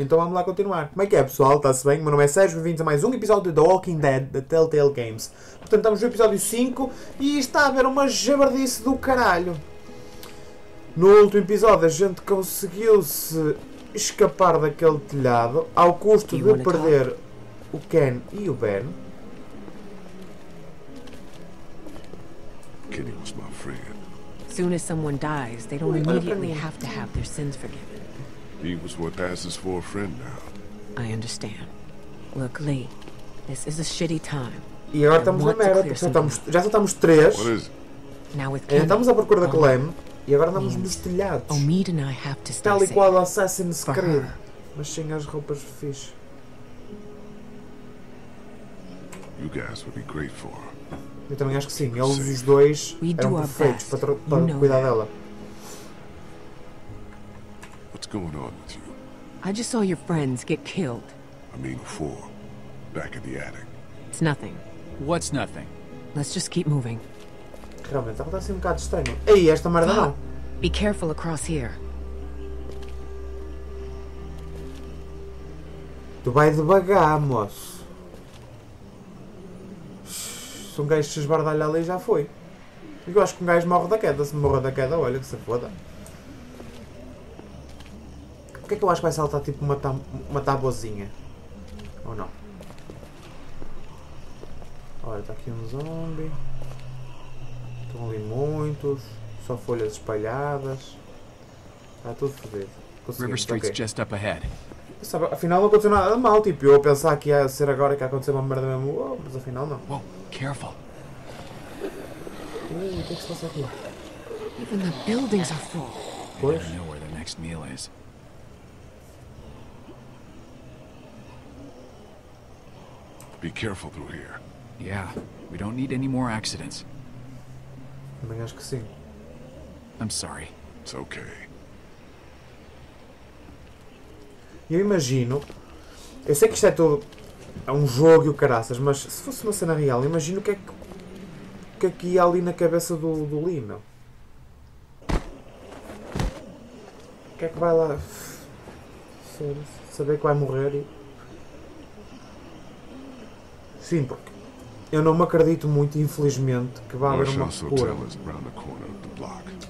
Então vamos lá continuar. Como é que é, pessoal? Está-se bem? Meu nome é Sérgio, bem-vindos a mais um episódio de The Walking Dead, da Telltale Games. Portanto, estamos no episódio 5 e está a haver uma jabardice do caralho. No último episódio a gente conseguiu-se escapar daquele telhado ao custo de perder o Ken e o Ben. Kenny was my friend. As soon as someone dies, they don't immediately have to have their sins forgiven. He was what passes for a friend now. I understand. Look, Lee, this is a shitty time. E agora estamos na merda, porque já estamos três. Estamos à procura da Clem e agora andamos nos telhados. Omid and I have to stay safe. Tal e qual Assassin's Creed, mas sem as roupas fixe. You guys would be great for her. Eu também acho que sim. Eles os dois eram perfeitos para cuidar dela. Going on with you? I just saw your friends get killed. I mean, four. Back in the attic. It's nothing. What's nothing? Let's just keep moving. Realmente está a ser um bocado estranho. Ei, esta merda não. Be careful across here. Tu vai devagar, moço. Se um gajo se esbardalha ali já foi. Eu acho que um gajo morre da queda. Se morre da queda, olha que se foda. Porquê é que eu acho que vai saltar tipo uma tabuazinha? Ou não? Olha, está aqui um zombie. Estão ali muitos. Só folhas espalhadas. Está tudo fodido. River Street's just up ahead. Afinal não aconteceu nada mal, tipo, eu a pensar que ia ser agora que ia acontecer uma merda mesmo, mas afinal não. Wow, careful. O que é que se passa aqui? Even the buildings are full. Pois. I know where the next meal is. Be careful through here. Yeah, we don't need any more accidents. Também acho que sim. I'm sorry. It's okay. Eu imagino. Eu sei que isto é todo. É um jogo e o caraças, mas se fosse uma cena real, imagino o que é que ia ali na cabeça do Lee, meu. O que é que vai lá. Saber que vai morrer e. Sim, porque eu não me acredito muito, infelizmente, que vá haver uma cura.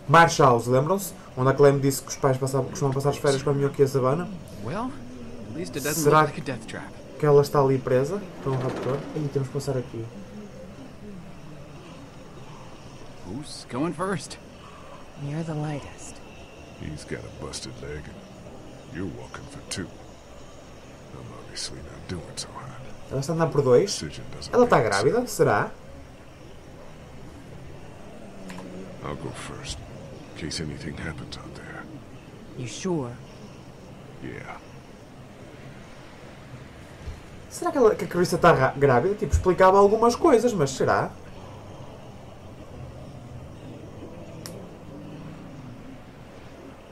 Marsh House, lembram-se? Onde a Clem disse que os pais costumam passar as férias com a minhoca e a Savannah? Será que ela está ali presa? Para um raptor? Aí temos que passar aqui. Who's going first? You're the lightest. He's got a busted leg and you're walking for two. I'm obviously not doing so hot. Ela está a andar por dois? Ela está grávida? Será? I'll go first, in case anything happens out there. You sure? Yeah. Será que a Christa está grávida? Tipo, explicava algumas coisas, mas será?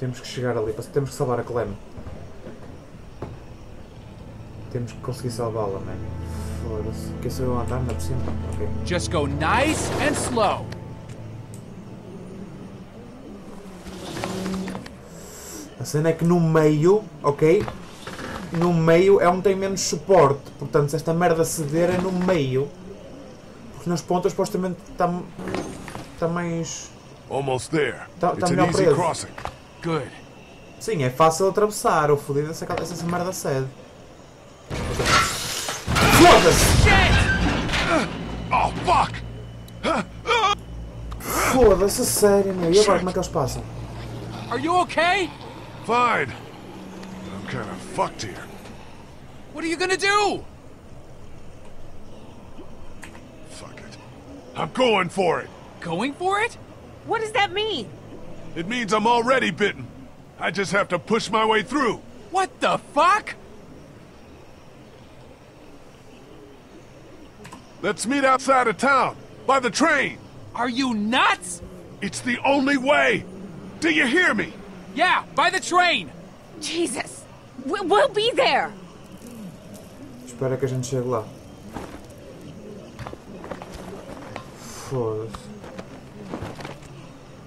Temos que chegar ali, temos que salvar a Clem. Temos que conseguir salvá-la, man. Foda-se. Quer saber o andar? Não é possível. Ok. Just go nice and slow. A cena é que no meio, ok? No meio é onde tem menos suporte. Portanto, se esta merda ceder é no meio. Porque nas pontas, supostamente, está mais. Almost there. Está melhor preso. Good. Sim, é fácil atravessar. O fodido essa merda cede. Foda-se! Oh, fuck! Foda-se, sério, meu. E agora como é que eles passam? Are you okay? Fine. I'm kind of fucked here. What are you gonna do? Fuck it. I'm going for it. Going for it? What does that mean? It means I'm already bitten. I just have to push my way through. What the fuck? Let's meet outside of town, by the train! Are you nuts? It's the only way! Do you hear me? Yeah, by the train! Jesus! We'll be there! Espera que a gente chegue lá. Foda-se.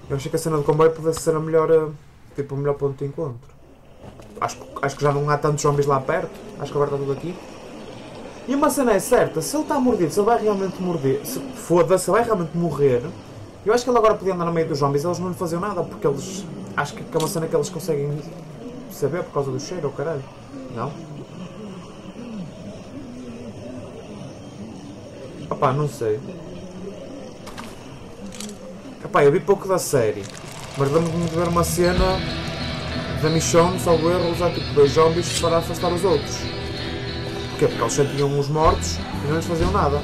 Eu achei que a cena do comboio pudesse ser a melhor, tipo, o melhor ponto de encontro. Acho que já não há tantos zombies lá perto. Acho que agora está tudo aqui. E uma cena é certa, se ele está mordido, se ele vai realmente morder, foda-se, se ele vai realmente morrer, eu acho que ele agora podia andar no meio dos zombies, eles não lhe faziam nada, porque eles, acho que é uma cena que eles conseguem saber por causa do cheiro, ou caralho, não? Opá, não sei. Opá, eu vi pouco da série, mas lembro-me de ver uma cena da Michonne, salvo erro, usar tipo 2 zombies para afastar os outros. Porquê? Porque eles sentiam os mortos e não lhes faziam nada.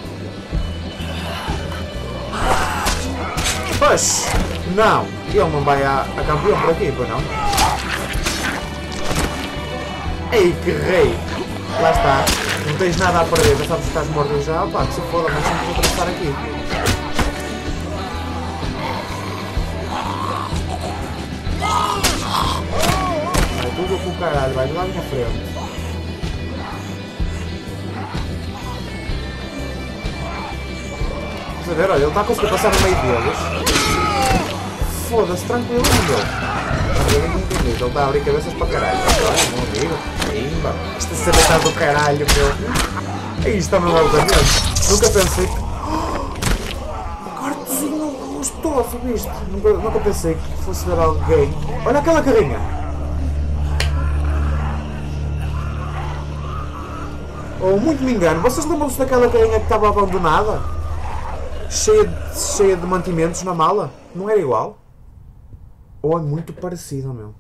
Pois! Não! Ele não vai a campeão por aqui, pois não? Ei, que rei! Lá está! Não tens nada a perder, já sabes que estás morto já. Opá, que se foda, mas sempre vou atravessar aqui. Vai tudo com o caralho, vai lá na minha frente. Estás a ver? Olha, ele está a conseguir passar no meio deles. Foda-se, tranquilo, meu. Ele está a abrir cabeças para caralho. Isto é ser metade do caralho, meu. Isto está-me mal da mente. Nunca pensei que... Cortezinho gostoso, viste? Nunca pensei que fosse ver alguém... Olha aquela carinha! Ou muito me engano, vocês lembram-se daquela carinha que estava abandonada? Cheia de mantimentos na mala? Não era igual? Ou é muito parecido, meu?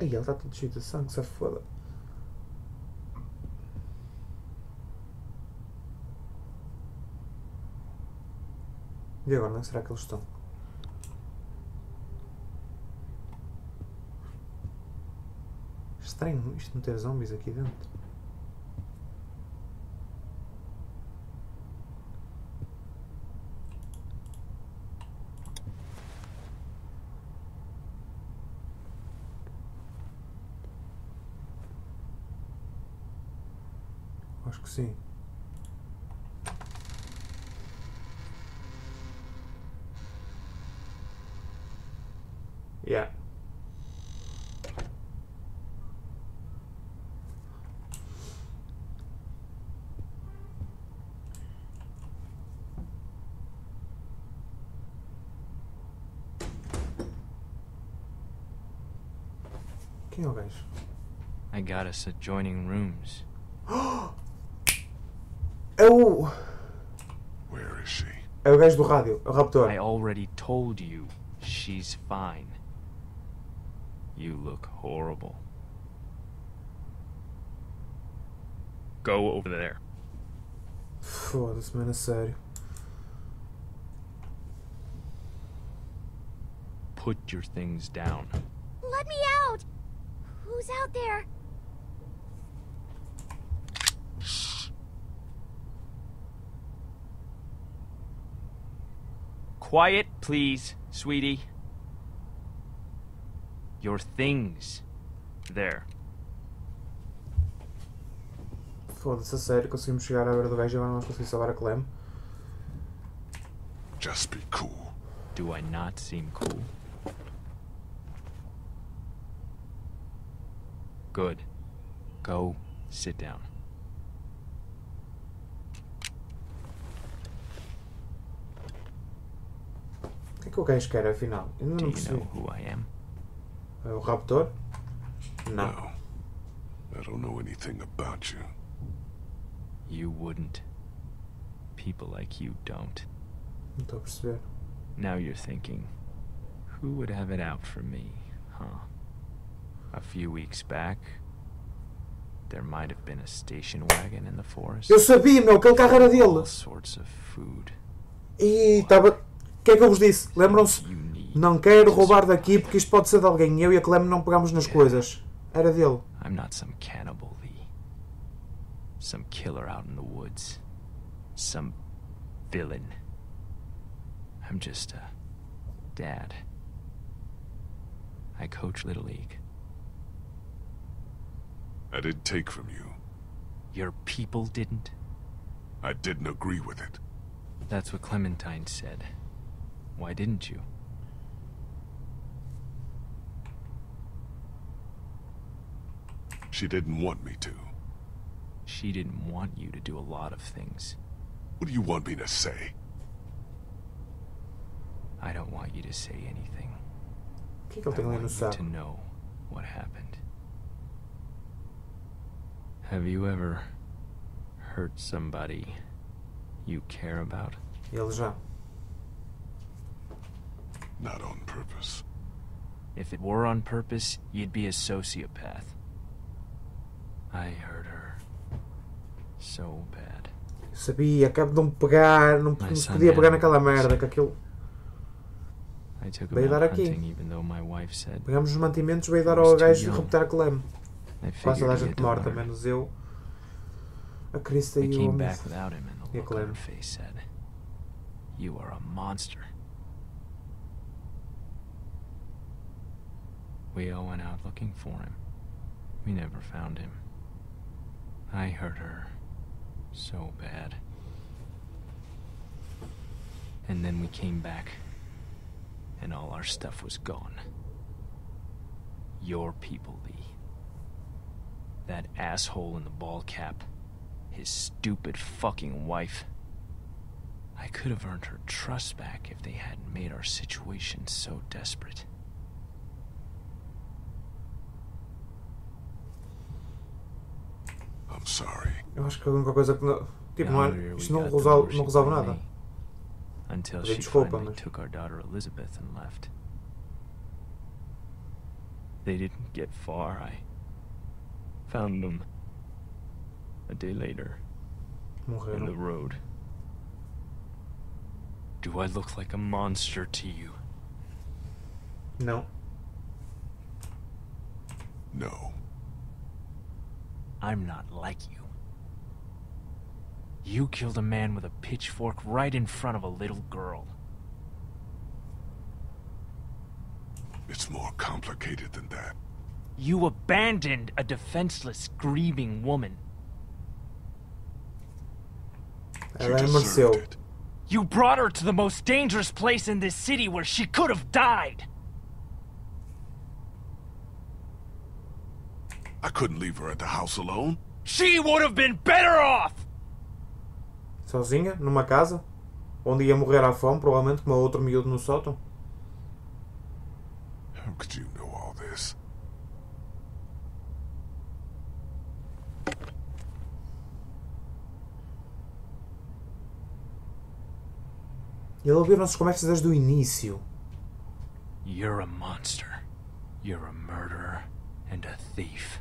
Ai, ele está todo cheio de sangue, se foda. E agora, onde será que eles estão? Estranho isto não ter zombies aqui dentro. Acho que sim. Yeah. Quem é o gajo? I got us adjoining rooms. Oh! Where is she? É o gajo do rádio, é o raptor. I already told you, she's fine. You look horrible. Go over there. Foda-se, mano, é sério. Put your things down. Let me out! Who's out there? Shh. Quiet, please, sweetie. Your things. There. Foda-se, a sério, conseguimos chegar à beira do gajo e agora não conseguimos salvar a Clem. Just be cool. Do I not seem cool? Good. Go sit down. O que é o gajo quer afinal? Ainda não percebi. Do you know who I am? É o raptor? Não. No. I don't know anything about you. You wouldn't. People like you don't. Não estou a perceber. Now you're thinking, who would have it out for me, huh? A few weeks back, there might have been a station wagon in the forest. Eu sabia, meu, aquele carro era dele. All sorts of food. E estava... O que é que eu vos disse? Lembram-se? Não quero roubar daqui porque isto pode ser de alguém. Eu e a Clem não pegámos nas coisas. Era dele. I'm not some cannibal, Lee. Some killer out in the woods. Some villain. I'm just a dad. I coach Little League. I didn't take from you. Your people didn't? I didn't agree with it. That's what Clementine said. Why didn't you? She didn't want me to. She didn't want you to do a lot of things. What do you want me to say? I don't want you to say anything. I want you to know what happened. Have you ever hurt somebody you care about? Not on purpose. If it were on purpose, you'd be a sociopath. I hurt her so bad. Eu sabia, acabo de me pegar, não podia pegar naquela merda, que aquilo... Veio dar aqui. Pegamos os mantimentos, veio dar ao gajo e repetir a Clem. Quase toda a gente morta, menos eu, a Christa e o Omid. E a Clem. We all went out looking for him. We never found him. I hurt her so bad. And then we came back. And all our stuff was gone. Your people, Lee. That asshole in the ball cap. His stupid fucking wife. I could have earned her trust back if they hadn't made our situation so desperate. I'm sorry. Eu acho que a única coisa que não... Tipo, isto não resolve, nada. Until she finally took our daughter Elizabeth and left. They didn't get far. I found them a day later on the road. Do I look like a monster to you? No. No. I'm not like you. You killed a man with a pitchfork right in front of a little girl. It's more complicated than that. You abandoned a defenseless, grieving woman. She deserved it. You brought her to the most dangerous place in this city where she could have died. I couldn't leave her at the house alone. She would have been better off. Sozinha, numa casa, onde ia morrer à fome, provavelmente com outro miúdo no sótão. How could you know all this? Ele ouviu nossas conversas desde o início. You're a monster. You're a murderer and a thief.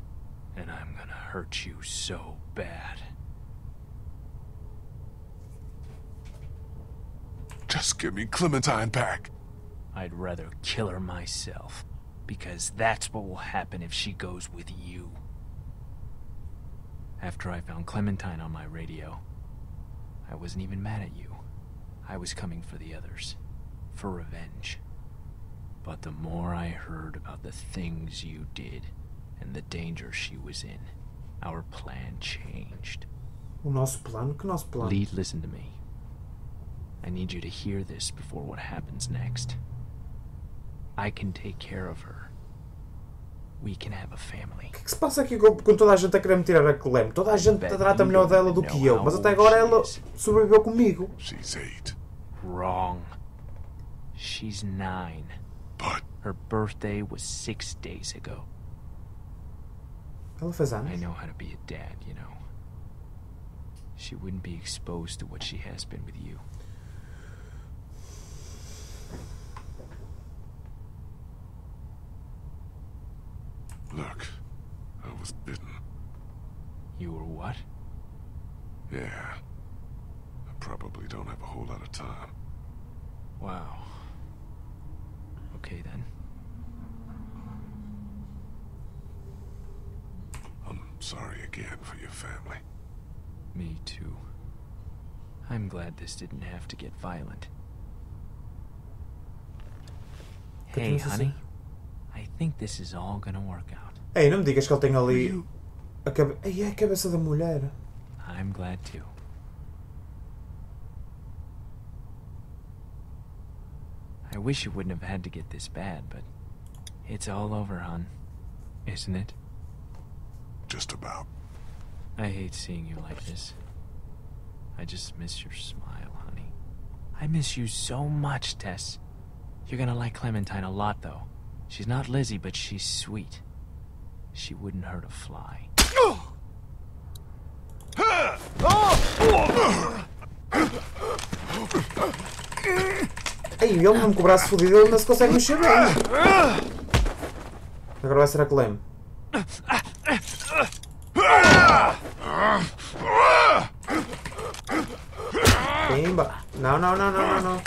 And I'm gonna hurt you so bad. Just give me Clementine back. I'd rather kill her myself, because that's what will happen if she goes with you. After I found Clementine on my radio, I wasn't even mad at you. I was coming for the others, for revenge. But the more I heard about the things you did and the danger she was in, our plan changed. O nosso plano? Que nosso plano? Lee, listen to me. I need you to hear this before what happens next. I can take care of her. We can have a family. O que se passa aqui com toda a gente a querer me tirar a Clem? Toda a gente trata melhor dela do que eu, mas até agora ela sobreviveu comigo. She's 8. Wrong. She's 9. But her birthday was 6 days ago. Ela fez anos. I know how to be a dad, you know. She wouldn't be exposed to what she has been with you. Look, I was bitten. You were what? Yeah. I probably don't have a whole lot of time. Wow. Okay then. I'm sorry again for your family. Me too. I'm glad this didn't have to get violent. Hey, honey. I think this is all gonna work out. Ei, não me digas que ele tem ali a cabeça. Ei, é a cabeça da mulher. I'm glad too. I wish it wouldn't have had to get this bad, but it's all over, hon. Isn't it? Just about. I hate seeing you like this. I just miss your smile, honey. I miss you so much, Tess. You're gonna like Clementine a lot, though. She's not Lizzie, but she's sweet. She wouldn't hurt a fly. Ei, ele não com o braço fodido, ele não se consegue mexer bem. Agora vai ser a Clem. Pimba. Não, não, não, não, não.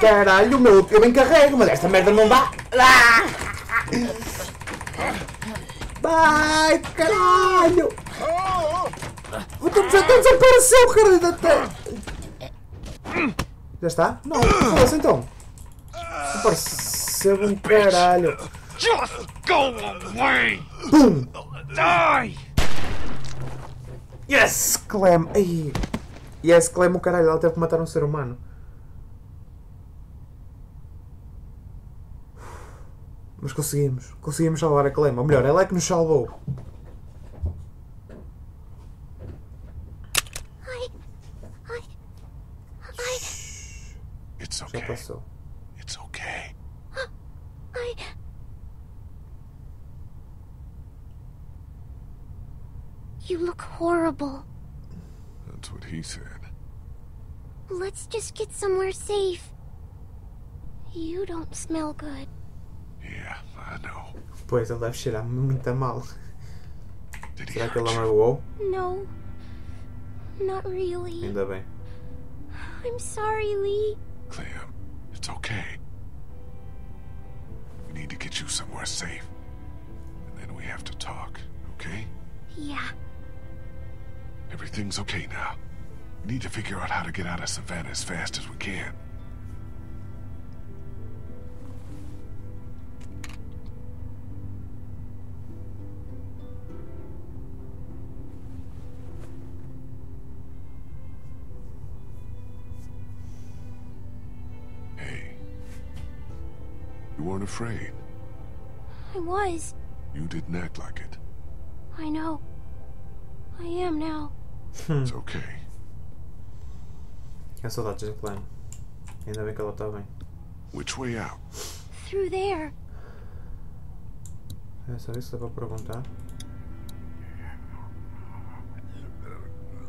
Caralho, meu, eu me encarrego, mas esta merda não dá. Vai, caralho! Já desapareceu, caralho! Já está? Não, foda-se então! Desapareceu um caralho! Just go away! Pum! Die! Yes, Clem! Ai. Yes, Clem, o caralho, ela teve que matar um ser humano. Mas conseguimos. Conseguimos salvar a Clem. Ou melhor, ela é que nos salvou. It's okay. Já passou. It's okay. You look horrible. That's what he said. Let's just get somewhere safe. You don't smell good. Yeah, I know. Pois, ele deve cheirar muito mal. Será que ele amargou? No. Not really. Ainda bem. I'm sorry, Lee. Clem, it's okay. We need to get you somewhere safe. And then we have to talk, okay? Yeah. Everything's okay now. We need to figure out how to get out of Savannah as fast as we can. You weren't afraid. I was. You didn't act like it. I know. I am now. It's okay. I saw that just Glenn. Ainda bem que ela está bem. Which way out? Through there. É só isso que eu vou perguntar.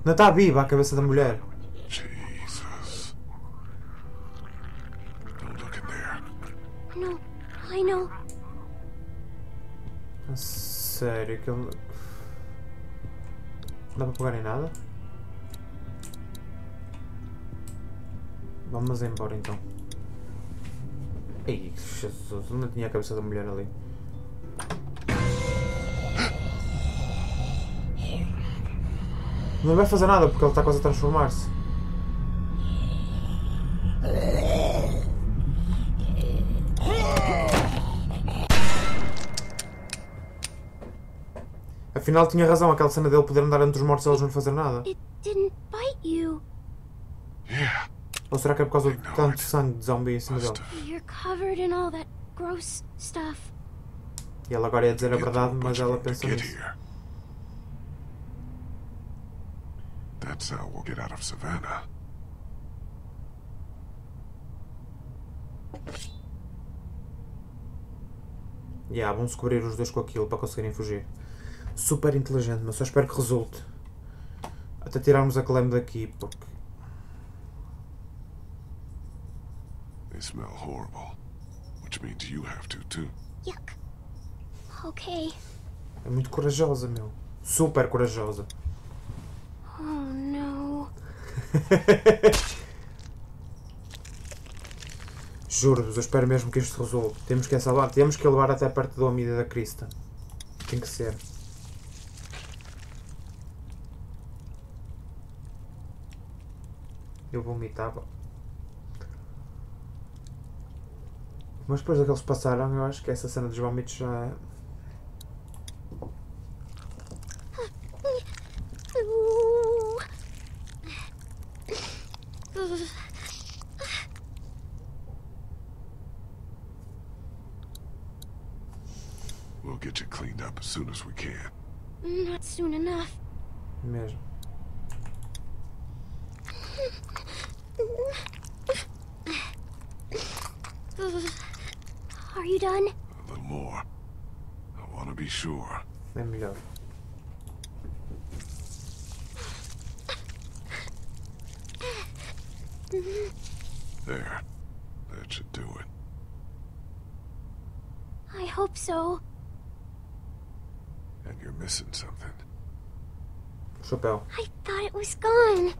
Não está viva a cabeça da mulher. Não, I know. Sério que ele... Não dá para pegar em nada? Vamos embora então. Ei, Jesus, não tinha a cabeça da mulher ali. Não vai fazer nada porque ele está quase a transformar-se. Afinal tinha razão, aquela cena dele poder andar entre os mortos e eles não fazer nada. Ou será que é por causa de tanto sangue de zombi em cima dele? E ela agora ia dizer a verdade, mas ela pensa nisso. Vão-se cobrir os dois com aquilo para conseguirem fugir. Super inteligente, mas só espero que resulte. Até tirarmos a Clem daqui, porque... They smell horrible, which means you have to too. Yuck. Okay. É muito corajosa, meu. Super corajosa. Oh, não. Juro-vos, eu espero mesmo que isto resolva. Temos que a salvar, temos que a levar até perto do Omid e da Christa. Tem que ser. Eu vomitava. Mas depois daqueles passaram, eu acho que essa cena dos vômitos já... We'll get you cleaned up as soon as we can. Not soon enough. Mesmo. Are you done? A little more. I want to be sure. É melhor. There. That should do it. I hope so. And you're missing something. Chapéu. I thought it was gone.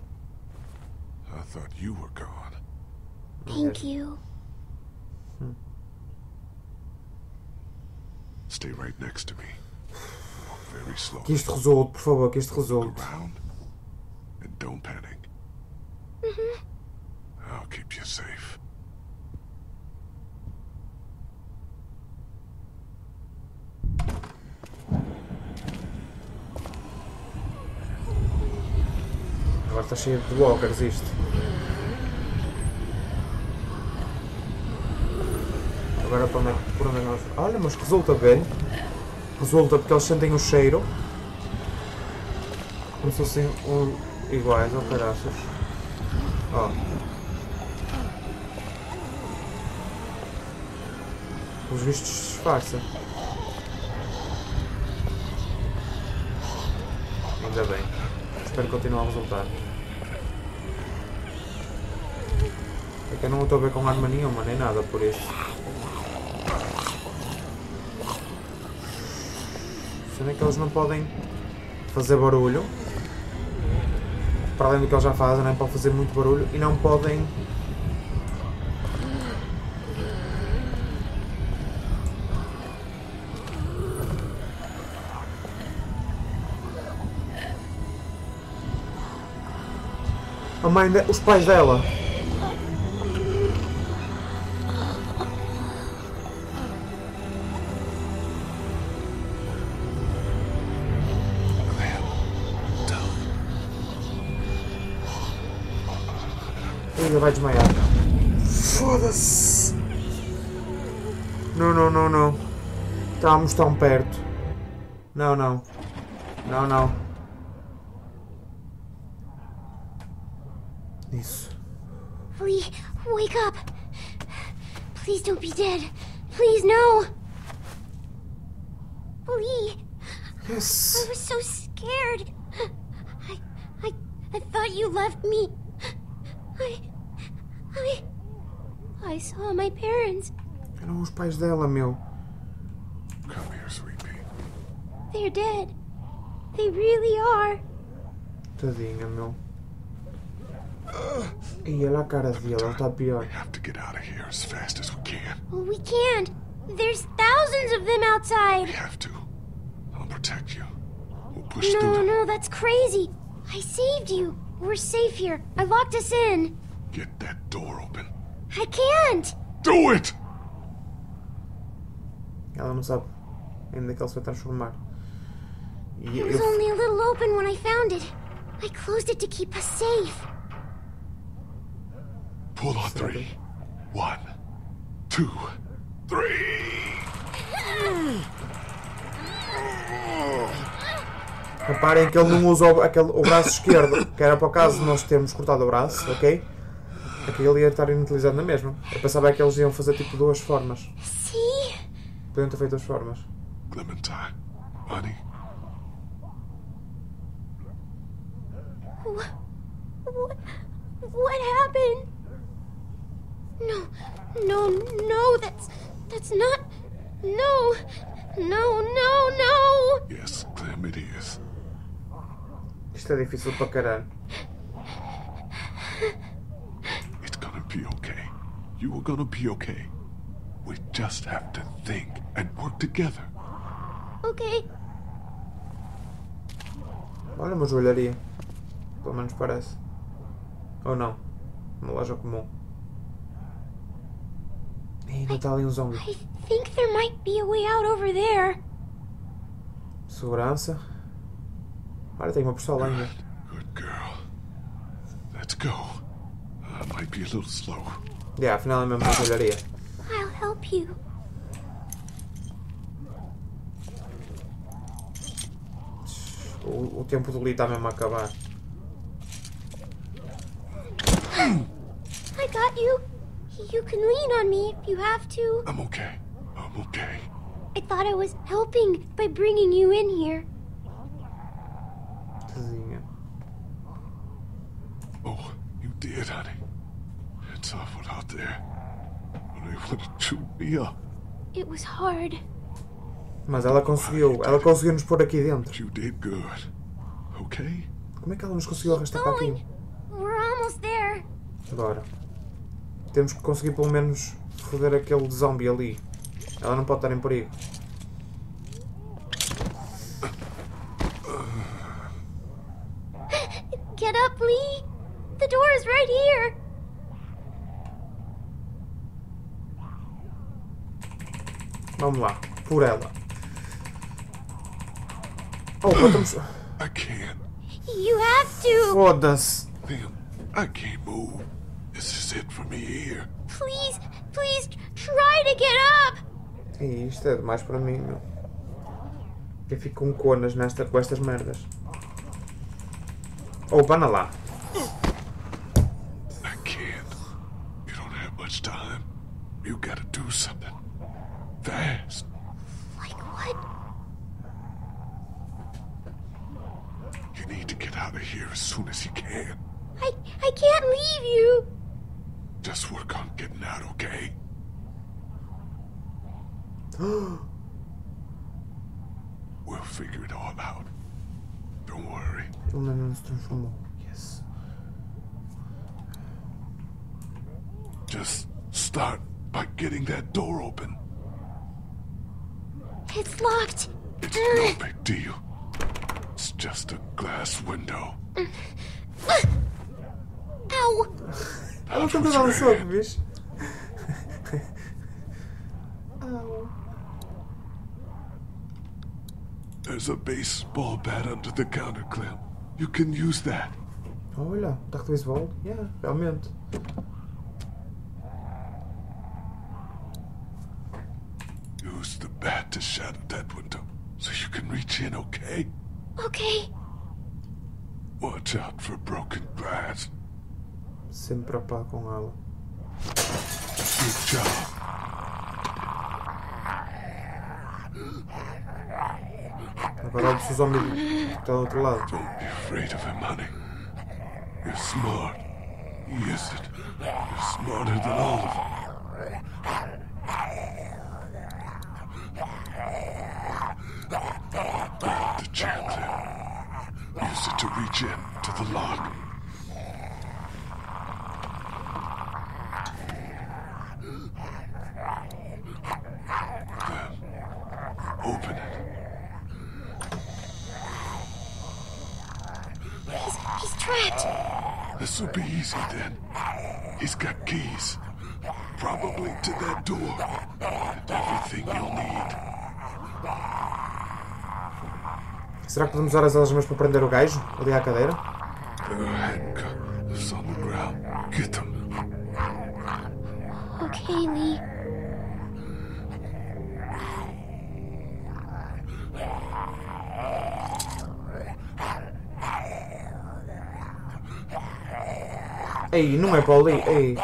I thought you were gone. Thank you. Stay right next to me. Walk very slowly. Que isto resolve, por favor, que isto resolve. And don't panic. I'll keep you safe. Agora está cheio de walkers isto. Agora para onde é que, por onde nós... Olha, mas resulta bem. Resulta porque eles sentem o cheiro. Como se fossem iguais, ou caraças. Ó. Os vistos disfarça. Ainda bem. Espero continuar a resultar. É que eu não estou a ver com arma nenhuma, nem nada por isso. Sendo é que eles não podem fazer barulho. Para além do que eles já fazem, não podem fazer muito barulho. E não podem... A mãe, os pais dela. Ele vai desmaiar. Foda-se. Não, não, não, não. Estávamos tão perto. Não, não. Não, não. Isso. Lee, wake up. Please don't be dead. Please no. Lee. Yes. I was so scared. I thought you left me. I saw my parents. Eram os pais dela, meu. Come here, sweetie. They're dead. They really are. Tadinha, meu. E ela, a cara dela, ela está pior. We have to get out of here as fast as we can. Well, we can't. There's thousands of them outside. We have to. I'll protect you. We'll push through. No, that's crazy. I saved you. We're safe here. I locked us in. Get that door open. I can't. Do it. Ela não sabe ainda que ela se vai transformar. It was only a little open when I found it. I closed it to keep us safe. Pull on 3, 1, 2, 3. Reparem que ele não usa o braço esquerdo, que era para o caso de nós termos cortado o braço, ok? Aqui ele ia estar inutilizado na mesma. Eu pensava que eles iam fazer tipo duas formas. Sim. Podiam ter feito duas formas. Clementine, honey. What happened? No, that's not. No. Yes, Clem, it is. Isto é difícil para caralho. It's gonna be okay. You are gonna be okay. We just have to think and work together. Okay. Olha uma joalharia. Pelo menos parece. Ou não. Uma loja comum. I think there might be a way out over there. Segurança. Olha, tem uma pistola ainda. Good girl. Let's go. Might be a little slow. Yeah, afinal é mesmo uma joalharia. I'll help you. O tempo do Lee está mesmo a acabar. I got you. You can lean on me if you have to. I'm okay. I'm okay. I thought I was helping by bringing you in here. Oh, you did, honey. It's awful out there. You really chewed me up. It was hard. Mas ela conseguiu nos pôr aqui dentro. You did good. Okay? Como é que ela nos conseguiu arrastar para aqui? We're almost there. Agora temos que conseguir pelo menos foder aquele zombie ali. Ela não pode estar em perigo. Get up, Lee. The door is right here. Vamos lá, por ela. Oh, estamos... I can't. You have to. Foda-se. I can't move. This is it for me here. Please, please try to get up. E isto é demais para mim, meu. Eu fico com conas com estas merdas. Oh, bana lá. I can't. You don't have much time. You gotta do something. Fast. Like what? You need to get out of here as soon as you can. I can't leave you. Just work on getting out, okay? We'll figure it all out. Don't worry. Yes. Just start by getting that door open. It's locked. It's no big deal. It's just a glass window. Ow! That's what's wrong, bitch. There's a baseball bat under the counter, Clem. You can use that. Olha, dacht baseball? Yeah, realmente. Use the bat to shatter that window, so you can reach in, okay? Okay. Watch out for broken glass. Sempre pá com ela. Good job. Agora olha o zombie que está do outro lado. Don't be afraid of him, honey. You're smart. He isn't. You're smarter than all of them. Grab the chair, Clem. Use it to reach in to the lock. Open it. He's trapped. This will be easy then. He's got keys. Probably to that door. And everything you'll need. Será que podemos usar as algemas para prender o gajo ali à cadeira? There are handcuffs on the ground. Get them. Okay, Lee. Ei, não é para o Lee, ei.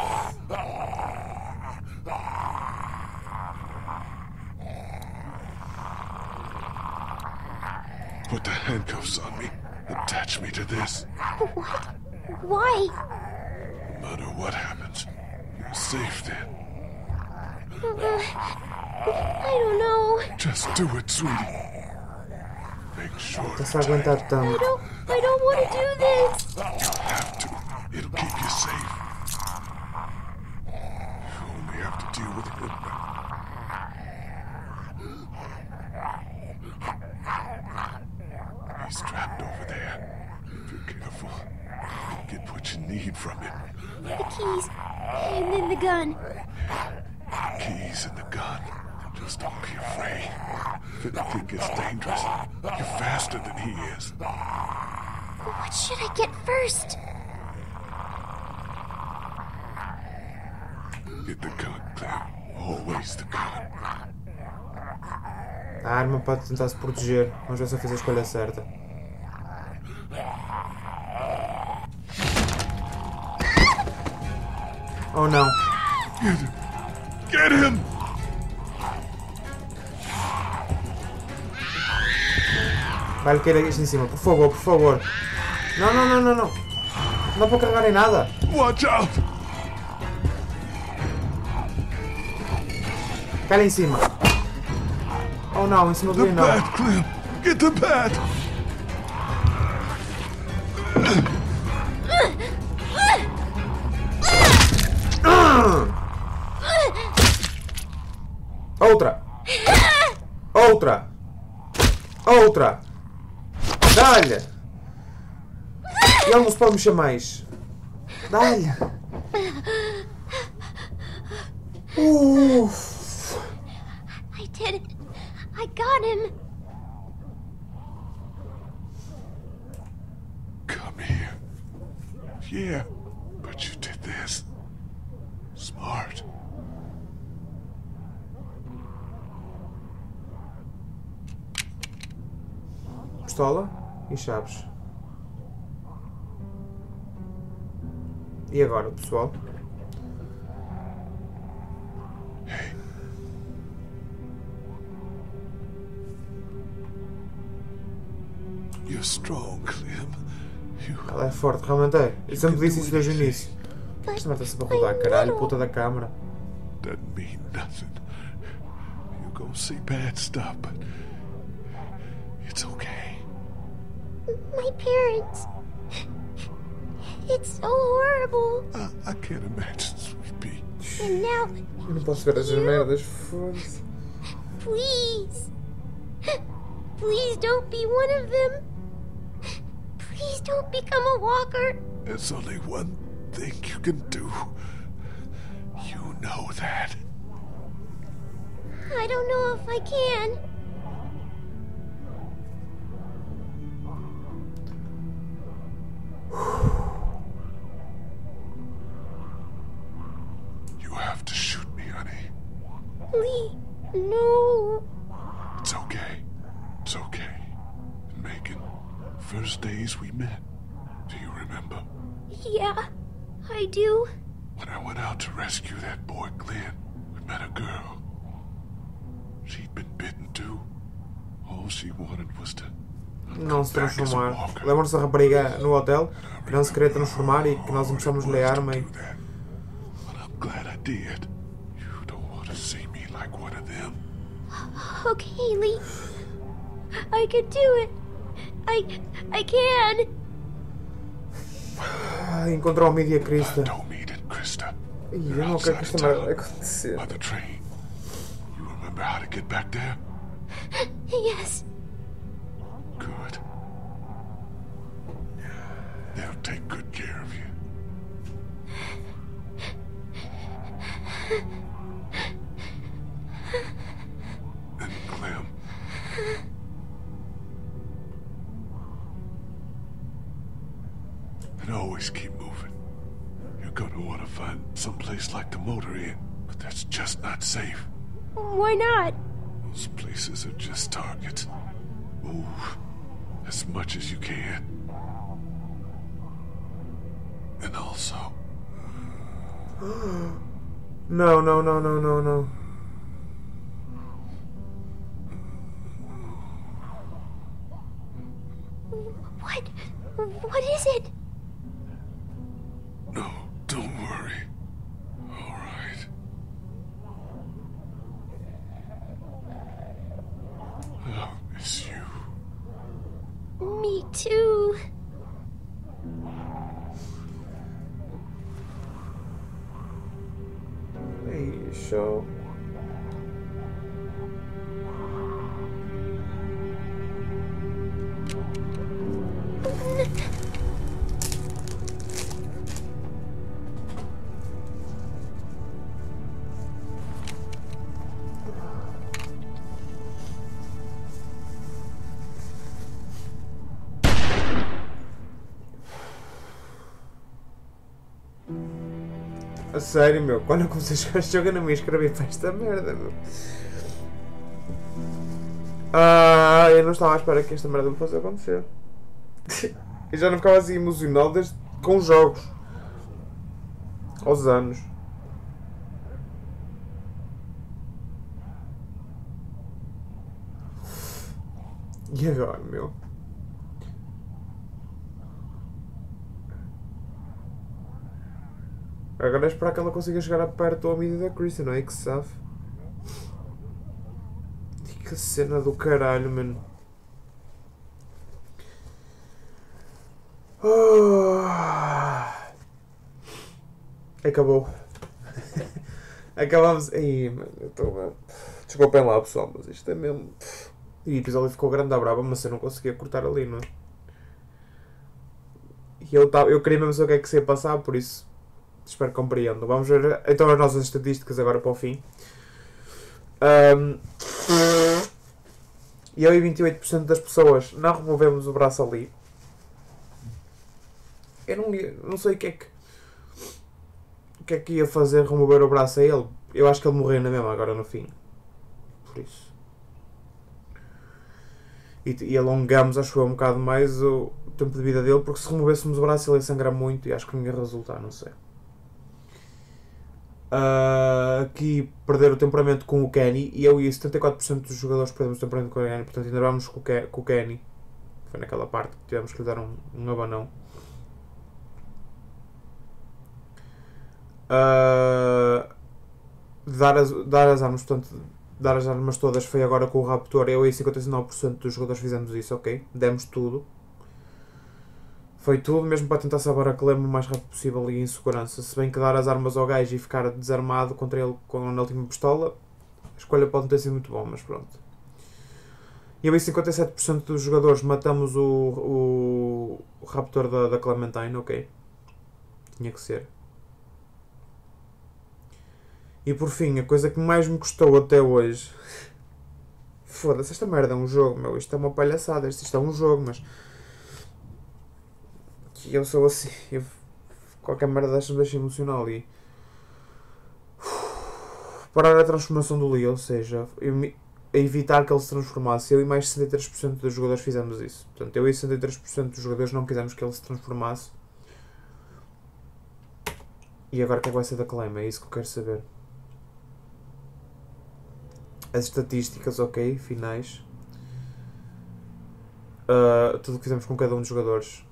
Put the handcuffs on me. Attach me to this. What? Why? No matter what happens, you're safe then. I don't know. Just do it, sweetie. Make sure. I don't want to do this. You have to. It'll keep you safe. You only have to deal with it now. He's trapped over there. If you're careful, you'll get what you need from him. The keys and then the gun. Yeah, the keys and the gun. Just don't be afraid. If anything gets dangerous, you're faster than he is. What should I get first? Get the gun, Clem. Always the gun. A arma pode tentar se proteger. Vamos ver se eu fiz a escolha certa. Oh no. Get him! Vai, eu quero isso em cima. Por favor, por favor. Não, não, não, não, não. Não dá para carregar em nada. Watch out! Cai lá em cima. Oh não, em cima do não. Get the bat! Outra! Outra! Outra! Dá-lhe! Ele não se pode mexer mais. Dá-lhe! I did it! I got him! Come here. Yeah, but you did this. Smart. Pistola e chaves. E agora, pessoal? Hey. You're strong, Clem. Ela é forte, realmente é. Eu sempre disse isso desde o início. Esta merda está-se para rodar, caralho, puta da câmara. Doesn't mean nothing. You go see bad stuff, but it's okay. My parents. It's so horrible. I can't imagine, sweetie. And now. Eu não posso ver essas merdas, foda-se. Please. Please don't be one of them. Please don't become a walker. There's only one thing you can do. You know that. I don't know if I can. You have to shoot me, honey. Lee, no. It's okay. It's okay. Macon, first days we met. Do you remember? Yeah, I do. When I went out to rescue that boy Glenn, we met a girl. She'd been bitten too. All she wanted was to. Não se transformar. Lembram-se da rapariga no hotel? Que não se queria transformar e que nós empuxamos-lhe a arma e... Okay, Lee. I could do it. I can. Encontrar o Omid e a Christa. Ih, eu não quero que esta merda acontecer. You remember how to get back there? Yes. Good. They'll take good care of you. And Clem. And always keep moving. You're gonna want to find some place like the motor inn, but that's just not safe. Why not? Those places are just targets. Move. As much as you can. And also... No, no, no, no, no, no. What is it? No, don't worry. All right. I'll miss you. Me too. Hey, show. Sério, meu, quando eu comecei a jogar este jogo eu não me inscrevi para esta merda, meu. Ah, eu não estava à espera que esta merda me fosse acontecer. Eu já não ficava assim emocional desde com jogos. Aos anos. E agora, meu? Agora é esperar que ela consiga chegar a perto do Omid da Christa, não é? Que sabe? Que cena do caralho, mano. Oh. Acabou. Acabamos. Aí, mano, eu estou. Desculpem lá, pessoal, mas isto é mesmo. E o episódio ficou grande à brava, mas eu não conseguia cortar ali, não é? E eu queria mesmo saber o que é que se ia passar, por isso espero que compreendam. Vamos ver então as nossas estatísticas agora para o fim. Eu e 28% das pessoas não removemos o braço ali. Eu não sei o que é que ia fazer remover o braço a ele. Eu acho que ele morreu na mesma agora no fim. Por isso. E alongamos, acho eu, um bocado mais o tempo de vida dele. Porque se removêssemos o braço ele ia sangrar muito. E acho que não ia resultar, não sei. Aqui perder o temperamento com o Kenny. E eu e 74% dos jogadores perdemos o temperamento com o Kenny. Portanto ainda vamos com o Kenny. Foi naquela parte que tivemos que lhe dar um abanão. Dar as armas, portanto, dar as armas todas foi agora com o raptor. Eu e 59% dos jogadores fizemos isso, ok? Demos tudo. Foi tudo, mesmo para tentar salvar a Clem o mais rápido possível e em segurança. Se bem que dar as armas ao gajo e ficar desarmado contra ele com a última pistola, a escolha pode não ter sido muito boa, mas pronto. Eu e 57% dos jogadores matamos o raptor da Clementine, ok? Tinha que ser. E por fim, a coisa que mais me custou até hoje... Foda-se, esta merda é um jogo, meu. Isto é uma palhaçada. Isto é um jogo, mas... que eu sou assim. Eu... qualquer merda destas me deixa emocional e... parar a transformação do Lee, ou seja... evitar que ele se transformasse. Eu e mais 63% dos jogadores fizemos isso. Portanto, eu e 63% dos jogadores não quisemos que ele se transformasse. E agora o que é que vai ser da Clem? É isso que eu quero saber. As estatísticas, ok, finais. Tudo o que fizemos com cada um dos jogadores.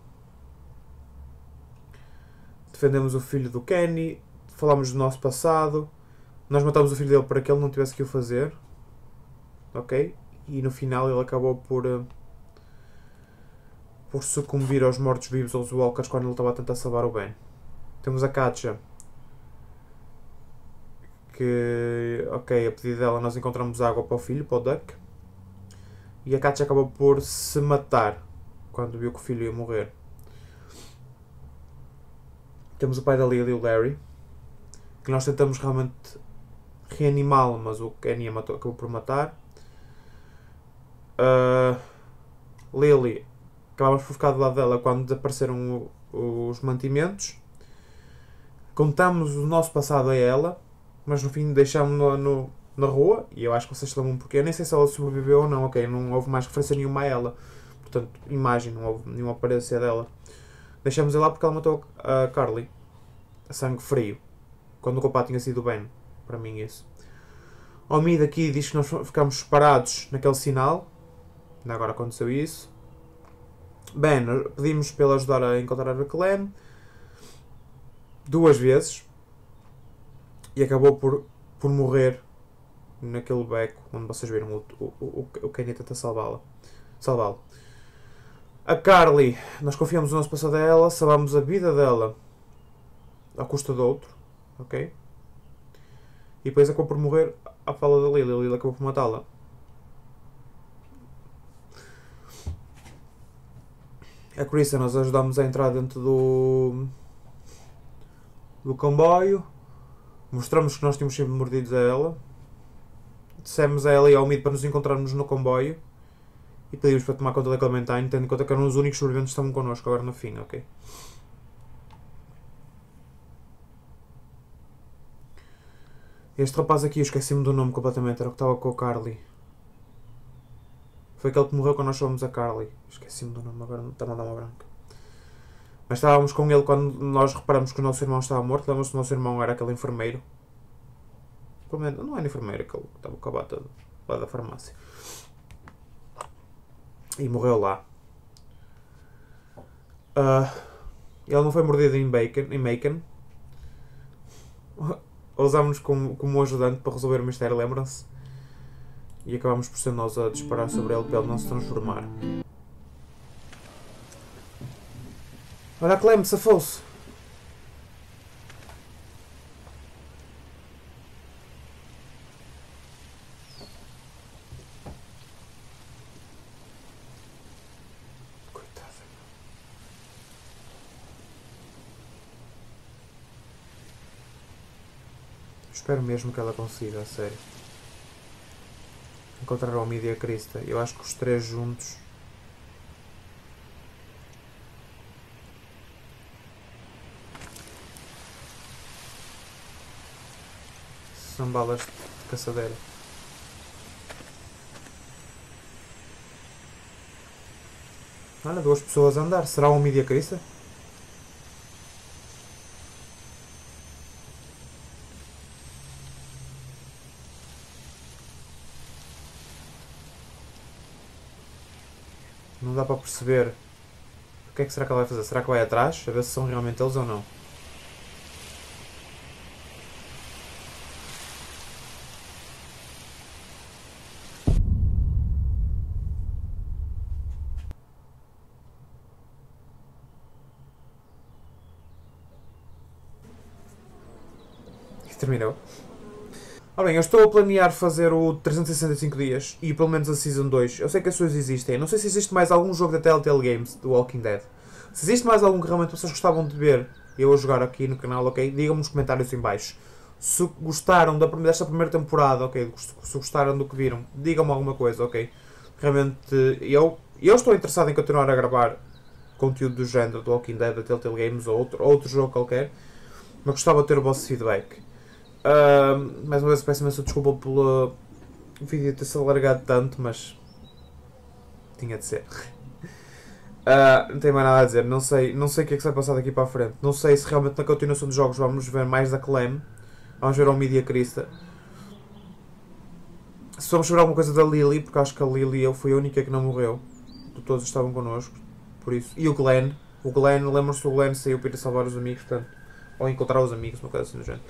Defendemos o filho do Kenny. Falámos do nosso passado. Nós matámos o filho dele para que ele não tivesse que o fazer. Ok? E no final ele acabou por sucumbir aos mortos-vivos, aos walkers, quando ele estava a tentar salvar o Ben. Temos a Katjaa. Que, ok, a pedido dela nós encontramos água para o filho, para o Duck. E a Katjaa acabou por se matar quando viu que o filho ia morrer. Temos o pai da Lily, o Larry, que nós tentamos realmente reanimá-lo, mas o Kenny acabou por matar. Lily, acabámos por ficar do lado dela quando desapareceram os mantimentos. Contámos o nosso passado a ela. Mas no fim deixámos-la na rua, e eu acho que vocês se lembram porque eu nem sei se ela sobreviveu ou não, ok? Não houve mais referência nenhuma a ela, portanto, imagem, não houve nenhuma aparência dela. Deixámos-a lá porque ela matou a Carly, a sangue frio, quando o combate tinha sido bem, para mim isso. Omid aqui diz que nós ficámos separados naquele sinal, ainda agora aconteceu isso. Bem, pedimos para ele ajudar a encontrar a Clem, 2 vezes. E acabou por morrer naquele beco onde vocês viram o Kenny tenta salvá-lo. A Carly, nós confiamos no nosso passado a ela, salvámos a vida dela à custa do outro, ok? E depois acabou por morrer à fala da Lily, a Lily acabou por matá-la. A Christa nós ajudámos a entrar dentro do comboio. Mostramos que nós tínhamos sempre mordidos a ela. Dissemos a ela e ao Omid para nos encontrarmos no comboio. E pedimos para tomar conta da Clementine, tendo em conta que eram os únicos sobreviventes que estavam connosco agora no fim, ok? Este rapaz aqui, eu esqueci-me do nome completamente, era o que estava com a Carly. Foi aquele que morreu quando nós chamamos a Carly. Esqueci-me do nome, agora está-me a dar uma branca. Mas estávamos com ele quando nós reparamos que o nosso irmão estava morto. Lembram-se que o nosso irmão era aquele enfermeiro. Não era enfermeiro, aquele que estava com a bata lá da farmácia. E morreu lá. Ele não foi mordido em Macon. Usámos-nos como ajudante para resolver o mistério, lembram-se? E acabámos por ser nós a disparar sobre ele para ele não se transformar. Olha a Clem, safou-se! Espero mesmo que ela consiga, a sério. Encontrar o Omid e a Christa. Eu acho que os três juntos... São balas de caçadeira. Olha, duas pessoas a andar. Será o Omid e a Christa? Não dá para perceber o que é que será que ela vai fazer. Será que vai atrás? A ver se são realmente eles ou não. E terminou. Ora bem, eu estou a planear fazer o 365 dias e pelo menos a Season 2. Eu sei que as pessoas existem. Não sei se existe mais algum jogo da Telltale Games, do Walking Dead. Se existe mais algum que realmente vocês gostavam de ver eu a jogar aqui no canal, ok? Digam-me nos comentários em baixo. Se gostaram desta primeira temporada, ok? Se gostaram do que viram, digam-me alguma coisa, ok? Realmente, eu estou interessado em continuar a gravar conteúdo do género do Walking Dead, da Telltale Games ou outro jogo qualquer. Mas gostava de ter o vosso feedback. Mais uma vez peço imensa desculpa pelo vídeo ter se alargado tanto, mas tinha de ser. Não tenho mais nada a dizer, não sei o que é que se vai passar daqui para a frente. Não sei se realmente na continuação dos jogos vamos ver mais da Clem, vamos ver Omid e a Christa. Se vamos ver alguma coisa da Lily, porque acho que a Lily foi a única que não morreu, todos estavam connosco, por isso. E o Glenn, lembram-se que o Glenn saiu para ir salvar os amigos, portanto, ou encontrar os amigos, uma coisa assim do género.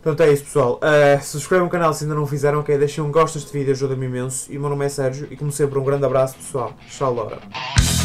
Portanto é isso, pessoal, subscrevam o canal se ainda não o fizeram, ok? Deixem um gosto deste vídeo, ajuda-me imenso, e o meu nome é Sérgio, e como sempre um grande abraço, pessoal, tchau, Laura.